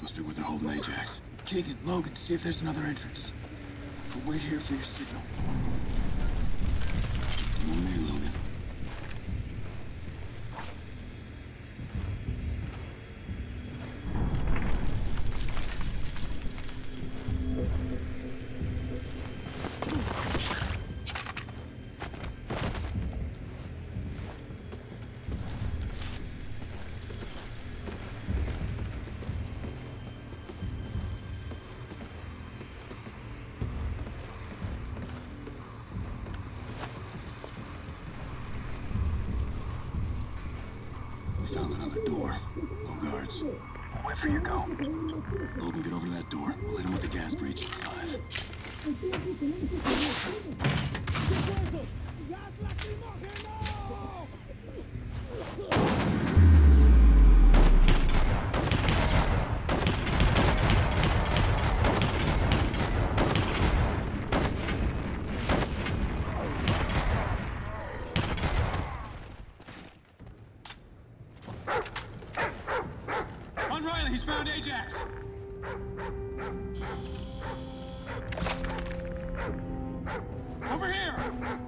Must be what they're holding, Ajax. Keegan, Logan, see if there's another entrance. But wait here for your signal. You and me, Logan. Found another door. No guards. Wait for your go. Logan, get over to that door. We'll hit him with the gas breach. 5. He's found Ajax! Over here!